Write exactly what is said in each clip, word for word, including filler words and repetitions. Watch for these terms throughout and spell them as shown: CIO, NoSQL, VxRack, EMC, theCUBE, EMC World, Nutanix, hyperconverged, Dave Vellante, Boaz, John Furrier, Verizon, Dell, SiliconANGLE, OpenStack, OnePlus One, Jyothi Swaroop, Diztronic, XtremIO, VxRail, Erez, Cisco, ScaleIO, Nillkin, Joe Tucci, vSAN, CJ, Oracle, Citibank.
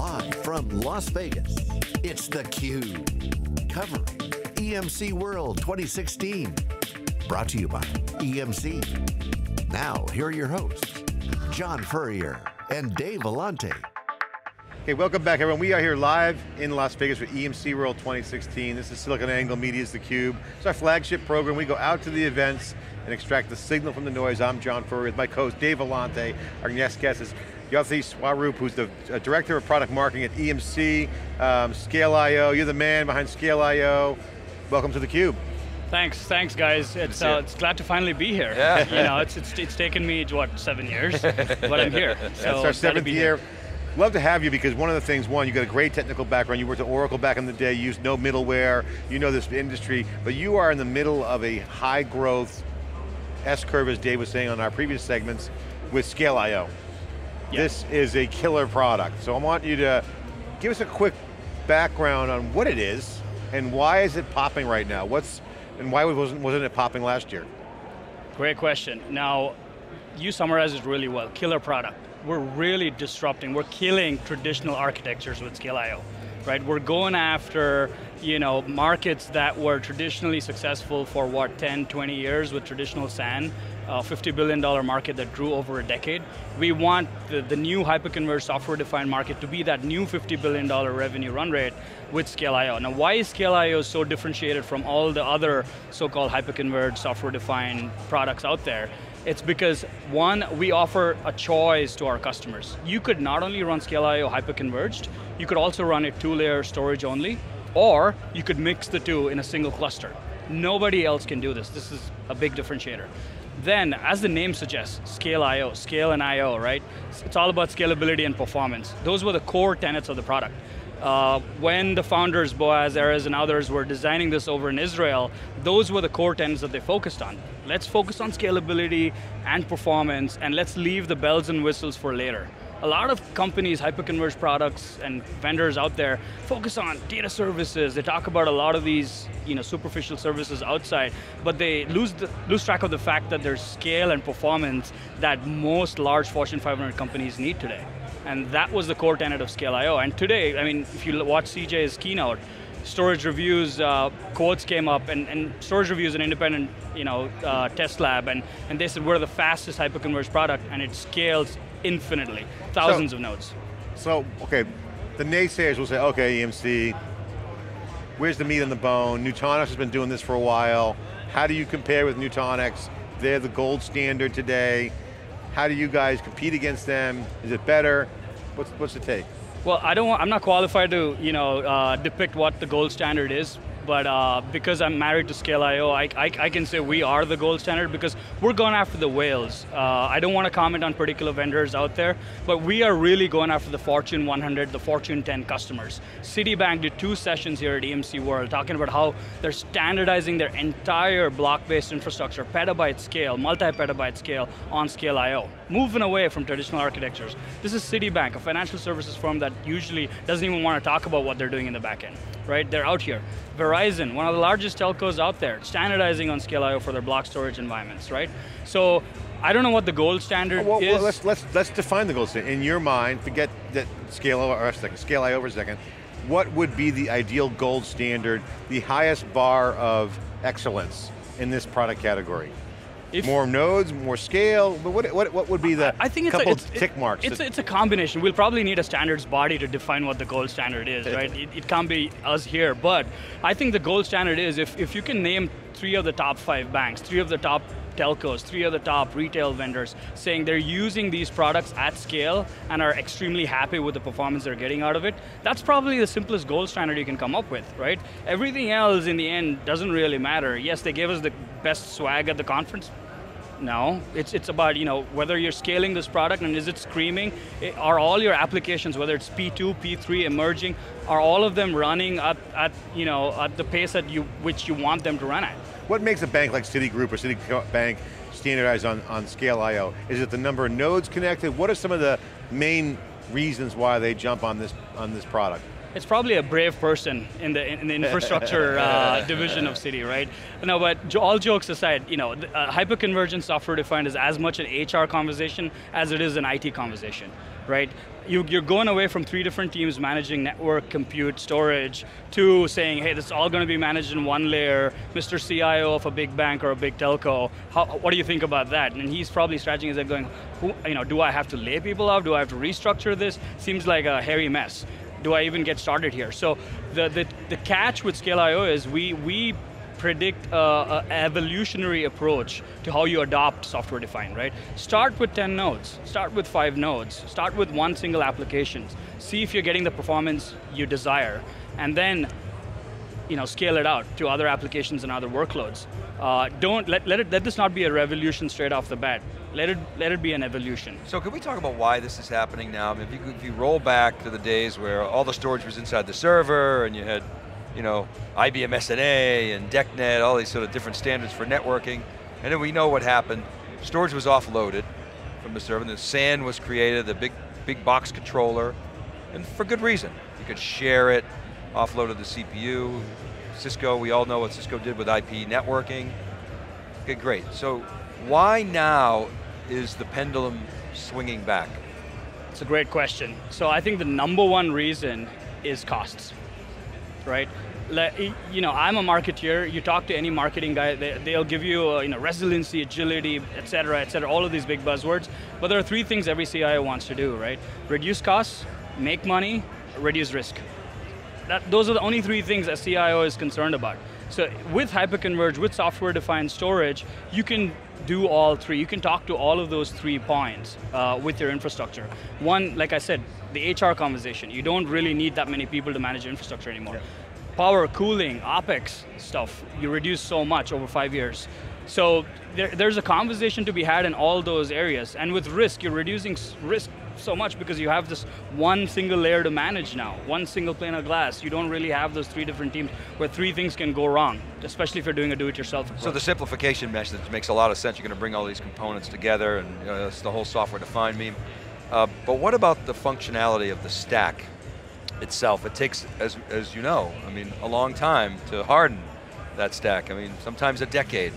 Live from Las Vegas, it's theCUBE, covering E M C World twenty sixteen. Brought to you by E M C. Now, here are your hosts, John Furrier and Dave Vellante. Okay, welcome back everyone. We are here live in Las Vegas for E M C World twenty sixteen. This is SiliconANGLE Media's theCUBE. It's our flagship program. We go out to the events and extract the signal from the noise. I'm John Furrier with my co-host Dave Vellante. Our next guest is Jyothi Swaroop, who's the Director of Product Marketing at E M C, um, ScaleIO. You're the man behind ScaleIO. Welcome to theCUBE. Thanks, thanks guys. It's, uh, it's glad to finally be here. Yeah. You know, it's, it's, it's taken me, what, seven years? But I'm here. That's so our seventh year. Here. Love to have you because one of the things, one, you got a great technical background. You worked at Oracle back in the day, you used no middleware, you know this industry, but you are in the middle of a high growth S-curve, as Dave was saying on our previous segments, with ScaleIO. Yeah. This is a killer product. So I want you to give us a quick background on what it is and why is it popping right now? What's, and why wasn't, wasn't it popping last year? Great question. Now, you summarized it really well, killer product. We're really disrupting, we're killing traditional architectures with ScaleIO, right? We're going after, you know, markets that were traditionally successful for what, ten, twenty years with traditional SAN, uh, fifty billion dollar market that grew over a decade. We want the, the new hyperconverged software-defined market to be that new fifty billion dollar revenue run rate with ScaleIO. Now, why is ScaleIO so differentiated from all the other so-called hyperconverged software-defined products out there? It's because, one, we offer a choice to our customers. You could not only run ScaleIO hyperconverged, you could also run it two-layer storage only, or you could mix the two in a single cluster. Nobody else can do this. This is a big differentiator. Then, as the name suggests, ScaleIO, scale and I O, right? It's all about scalability and performance. Those were the core tenets of the product. Uh, when the founders, Boaz, Erez, and others were designing this over in Israel, those were the core tenets that they focused on. Let's focus on scalability and performance, and let's leave the bells and whistles for later. A lot of companies, hyperconverged products and vendors out there focus on data services. They talk about a lot of these, you know, superficial services outside, but they lose, the, lose track of the fact that there's scale and performance that most large Fortune five hundred companies need today. And that was the core tenet of ScaleIO. And today, I mean, if you watch C J's keynote, storage reviews uh, quotes came up, and, and storage reviews an independent, you know, uh, test lab, and, and they said we're the fastest hyperconverged product, and it scales infinitely, thousands so, of nodes. So, okay, the naysayers will say, okay, E M C, where's the meat on the bone? Nutanix has been doing this for a while. How do you compare with Nutanix? They're the gold standard today. How do you guys compete against them? Is it better? What's, what's the take? Well, I don't want, I'm not qualified to, you know, uh, depict what the gold standard is, but uh, because I'm married to ScaleIO, I, I, I can say we are the gold standard because we're going after the whales. Uh, I don't want to comment on particular vendors out there, but we are really going after the Fortune one hundred, the Fortune ten customers. Citibank did two sessions here at E M C World talking about how they're standardizing their entire block-based infrastructure, petabyte scale, multi-petabyte scale on ScaleIO, moving away from traditional architectures. This is Citibank, a financial services firm that usually doesn't even want to talk about what they're doing in the back end, right? They're out here. Verizon, one of the largest telcos out there, standardizing on ScaleIO for their block storage environments, right? So, I don't know what the gold standard well, well, is. Well, let's, let's, let's define the gold standard. In your mind, forget that ScaleIO for a second, ScaleIO for a second, what would be the ideal gold standard, the highest bar of excellence in this product category? If more nodes, more scale, but what, what, what would be the I think it's couple a, it's, tick marks? It's, it's a combination. We'll probably need a standards body to define what the gold standard is, right? It, it can't be us here, but I think the gold standard is if, if you can name three of the top five banks, three of the top telcos, three of the top retail vendors saying they're using these products at scale and are extremely happy with the performance they're getting out of it, that's probably the simplest gold standard you can come up with, right? Everything else in the end doesn't really matter. Yes, they gave us the best swag at the conference. No, it's, it's about, you know, whether you're scaling this product and is it screaming, it, are all your applications, whether it's P two, P three, emerging, are all of them running at, at, you know, at the pace at you, which you want them to run at? What makes a bank like Citigroup or Citibank standardize on, on ScaleIO? Is it the number of nodes connected? What are some of the main reasons why they jump on this, on this product? It's probably a brave person in the, in the infrastructure uh, division of Citi, right? No, but all jokes aside, you know, uh, hyperconvergence software defined is as much an H R conversation as it is an I T conversation. right? You, you're going away from three different teams managing network, compute, storage, to saying, hey, this is all going to be managed in one layer, Mister C I O of a big bank or a big telco, how, what do you think about that? And he's probably scratching his head going, Who, you know, do I have to lay people off? Do I have to restructure this? Seems like a hairy mess. Do I even get started here? So the, the, the catch with ScaleIO is we, we predict an evolutionary approach to how you adopt software-defined, right? Start with ten nodes, start with five nodes, start with one single application, see if you're getting the performance you desire, and then you know, scale it out to other applications and other workloads. Uh, don't, let, let, it, let this not be a revolution straight off the bat. Let it, let it be an evolution. So can we talk about why this is happening now? I mean, if you, if you roll back to the days where all the storage was inside the server and you had you know, I B M S N A and DECnet, all these sort of different standards for networking, and then we know what happened. Storage was offloaded from the server, and the SAN was created, the big, big box controller, and for good reason. You could share it, offloaded the C P U. Cisco, we all know what Cisco did with I P networking. Okay, great. So why now is the pendulum swinging back? It's a great question. So I think the number one reason is costs, right? You know, I'm a marketeer. You talk to any marketing guy, they'll give you, uh, you know, resiliency, agility, et cetera, et cetera, all of these big buzzwords. But there are three things every C I O wants to do, right? Reduce costs, make money, reduce risk. That, those are the only three things a C I O is concerned about. So with hyperconverged, with software-defined storage, you can do all three. You can talk to all of those three points uh, with your infrastructure. One, like I said, the H R conversation. You don't really need that many people to manage your infrastructure anymore. Yeah. Power, cooling, OpEx stuff, you reduce so much over five years. So there, there's a conversation to be had in all those areas. And with risk, you're reducing risk so much because you have this one single layer to manage now, one single pane of glass. You don't really have those three different teams where three things can go wrong, especially if you're doing a do-it-yourself approach. So the simplification message makes a lot of sense. You're going to bring all these components together and you know, that's the whole software-defined meme. Uh, but what about the functionality of the stack itself? It takes, as, as you know, I mean, a long time to harden that stack. I mean, sometimes a decade.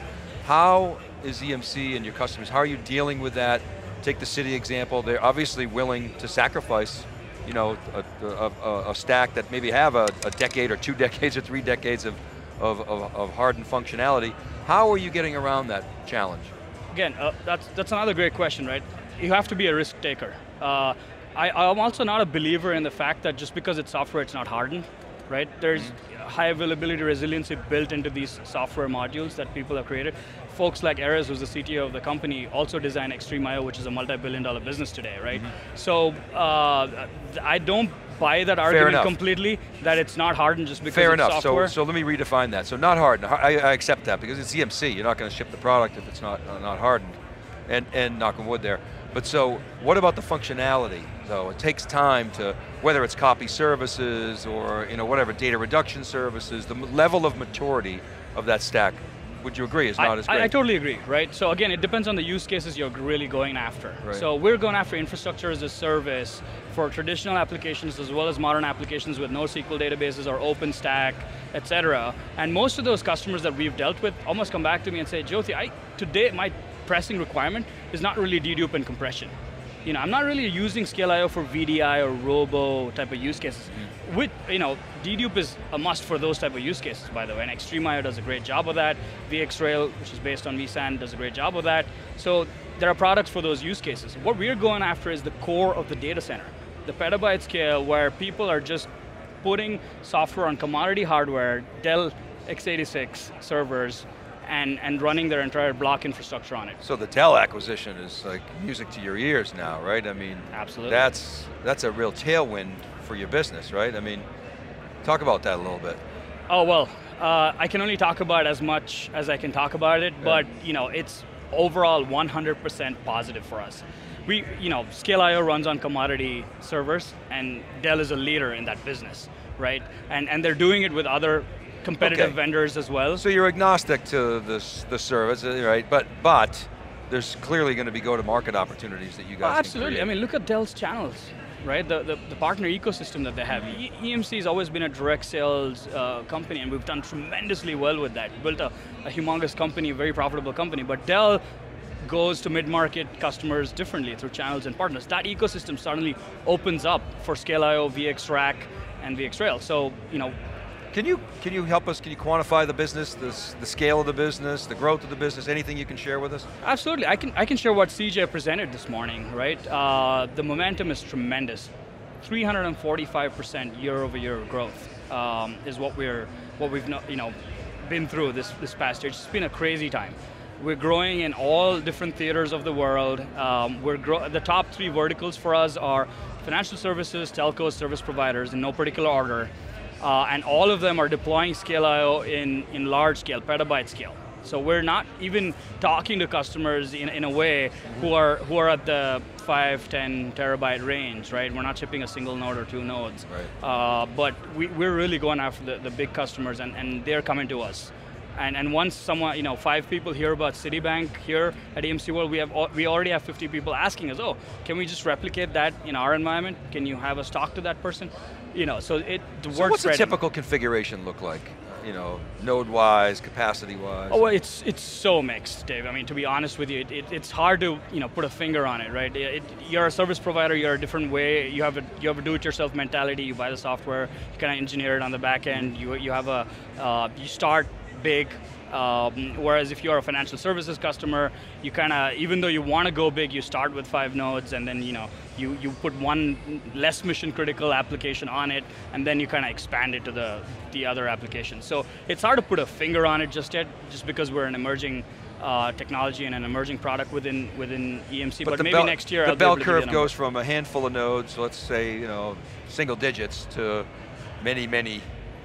How is E M C and your customers, how are you dealing with that? Take the Citi example, they're obviously willing to sacrifice, you know, a, a, a stack that maybe have a, a decade or two decades or three decades of, of, of, of hardened functionality. How are you getting around that challenge? Again, uh, that's, that's another great question, right? You have to be a risk taker. Uh, I, I'm also not a believer in the fact that just because it's software, it's not hardened, right? There's mm-hmm. high availability resiliency built into these software modules that people have created. Folks like Erez, who's the C T O of the company, also designed XtremIO, which is a multi-billion dollar business today, right? Mm-hmm. So uh, I don't buy that argument completely, that it's not hardened just because Fair it's enough. software. So, so let me redefine that. So not hardened, I, I accept that, because it's E M C, you're not going to ship the product if it's not, uh, not hardened, and, and knock on wood there. But so, what about the functionality, though? It takes time to, whether it's copy services or you know, whatever, data reduction services, the level of maturity of that stack, would you agree, is not I, as great? I, I totally agree, right? So again, it depends on the use cases you're really going after. Right. So we're going after infrastructure as a service for traditional applications as well as modern applications with NoSQL databases or OpenStack, et cetera. And most of those customers that we've dealt with almost come back to me and say, Jyothi, I, today my pressing requirement is not really dedupe and compression. You know, I'm not really using ScaleIO for V D I or robo type of use cases. Mm. With, you know, dedupe is a must for those type of use cases, by the way, and XtremIO does a great job of that. VxRail, which is based on vSAN, does a great job of that. So there are products for those use cases. What we're going after is the core of the data center, the petabyte scale where people are just putting software on commodity hardware, Dell x eighty-six servers, And, and running their entire block infrastructure on it. So the Dell acquisition is like music to your ears now, right? I mean, absolutely. That's, that's a real tailwind for your business, right? I mean, talk about that a little bit. Oh, well, uh, I can only talk about as much as I can talk about it, yeah. But you know, it's overall one hundred percent positive for us. We, you know, ScaleIO runs on commodity servers, and Dell is a leader in that business, right? And, and they're doing it with other competitive okay. vendors as well. So you're agnostic to this, the service, right? But but there's clearly going to be go-to-market opportunities that you guys oh, absolutely. I mean, look at Dell's channels, right? The, the, the partner ecosystem that they have. E EMC has always been a direct sales uh, company, and we've done tremendously well with that. Built a, a humongous company, a very profitable company, but Dell goes to mid-market customers differently through channels and partners. That ecosystem suddenly opens up for ScaleIO, VxRack, and VxRail. So, you know, can you can you help us? Can you quantify the business, the the scale of the business, the growth of the business? Anything you can share with us? Absolutely. I can I can share what C J presented this morning. Right, uh, the momentum is tremendous. three hundred forty-five percent year-over-year growth um, is what we're what we've you know been through this this past year. It's been a crazy time. We're growing in all different theaters of the world. Um, we're gro the top three verticals for us are financial services, telcos, service providers, in no particular order. Uh, and all of them are deploying ScaleIO in, in large scale, petabyte scale. So we're not even talking to customers in, in a way who are, who are at the five, ten terabyte range, right? We're not shipping a single node or two nodes. Right. Uh, but we, we're really going after the, the big customers, and, and they're coming to us. And, and once someone, you know, five people hear about Citibank here at E M C World, we, have, we already have fifty people asking us, oh, can we just replicate that in our environment? Can you have us talk to that person? You know, so it the word. So what's spreading. A typical configuration look like? You know, node-wise, capacity-wise. Oh, well, it's it's so mixed, Dave. I mean, to be honest with you, it, it, it's hard to you know put a finger on it, right? It, it, you're a service provider. You're a different way. You have a you have a do-it-yourself mentality. You buy the software. You kind of engineer it on the back end. You you have a uh, you start big. Um, whereas if you're a financial services customer, you kind of, even though you want to go big, you start with five nodes, and then you know you, you put one less mission critical application on it, and then you kind of expand it to the the other applications. So it's hard to put a finger on it just yet, just because we're an emerging uh, technology and an emerging product within within E M C. But, but maybe next year, the bell curve goes from a handful of nodes, let's say you know single digits, to many many.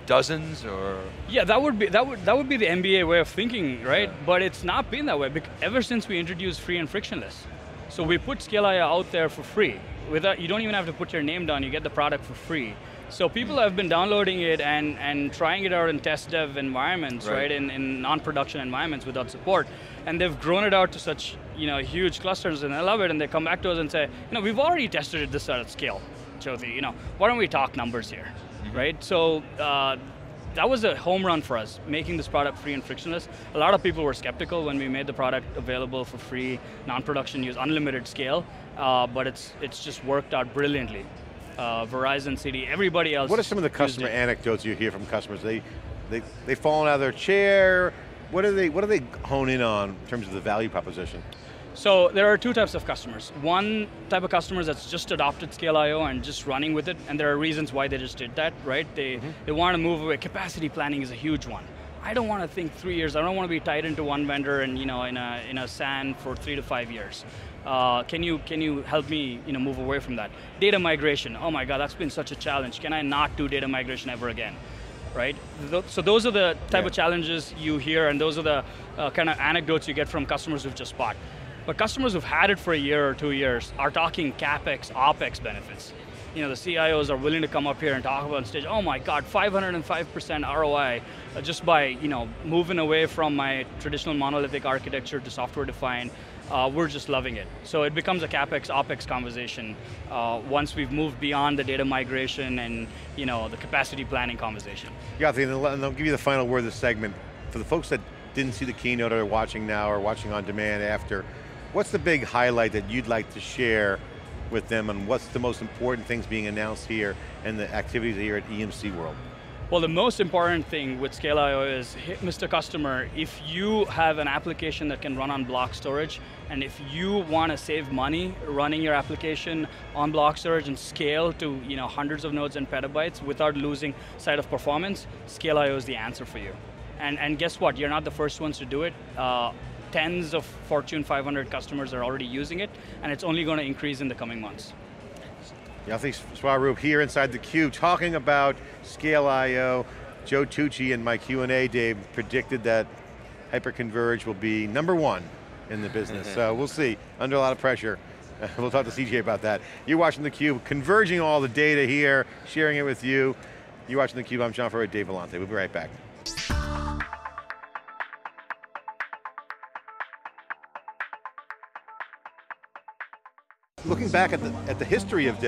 Dozens or? Yeah, that would be that would that would be the M B A way of thinking, right? Yeah. But it's not been that way because ever since we introduced free and frictionless. So we put ScaleIO out there for free. Without, you don't even have to put your name down, you get the product for free. So people have been downloading it and, and trying it out in test dev environments, right? right? In, in non-production environments without support. And they've grown it out to such you know huge clusters, and they love it, and they come back to us and say, you know, we've already tested it this at scale, Jyothi, you know, why don't we talk numbers here? Right, so uh, that was a home run for us, making this product free and frictionless. A lot of people were skeptical when we made the product available for free, non-production use, unlimited scale, uh, but it's it's just worked out brilliantly. Uh, Verizon, C D, everybody else. What are some of the customer anecdotes you hear from customers? They they they fallen out of their chair. What are they what do they hone in on in terms of the value proposition? So there are two types of customers. One type of customers that's just adopted ScaleIO and just running with it, and there are reasons why they just did that, right? They, mm-hmm. they want to move away. Capacity planning is a huge one. I don't want to think three years. I don't want to be tied into one vendor and you know in a in a SAN for three to five years. Uh, can you can you help me you know move away from that? Data migration. Oh my God, that's been such a challenge. Can I not do data migration ever again? Right? So those are the type yeah. of challenges you hear, and those are the uh, kind of anecdotes you get from customers who've just bought. But customers who've had it for a year or two years are talking CapEx, OpEx benefits. You know, the C I Os are willing to come up here and talk about on stage, oh my God, five hundred five percent R O I just by, you know, moving away from my traditional monolithic architecture to software-defined. Uh, we're just loving it. So it becomes a CapEx, OpEx conversation uh, once we've moved beyond the data migration and, you know, the capacity planning conversation. Yeah, and I'll give you the final word of this segment. For the folks that didn't see the keynote or are watching now or watching on demand after, what's the big highlight that you'd like to share with them, and what's the most important things being announced here and the activities here at E M C World? Well, the most important thing with ScaleIO is, hey, Mister Customer, if you have an application that can run on block storage, and if you want to save money running your application on block storage and scale to you know hundreds of nodes and petabytes without losing sight of performance, ScaleIO is the answer for you. And, and guess what, you're not the first ones to do it. Uh, Tens of Fortune five hundred customers are already using it, and it's only going to increase in the coming months. Jyothi Swaroop here inside theCUBE talking about ScaleIO. Joe Tucci and my Q and A, Dave, predicted that hyperconverge will be number one in the business. So we'll see, under a lot of pressure. We'll talk to C J about that. You're watching theCUBE, converging all the data here, sharing it with you. You're watching theCUBE, I'm John Furrier, Dave Vellante. We'll be right back. Looking back at the, at the history of Dell,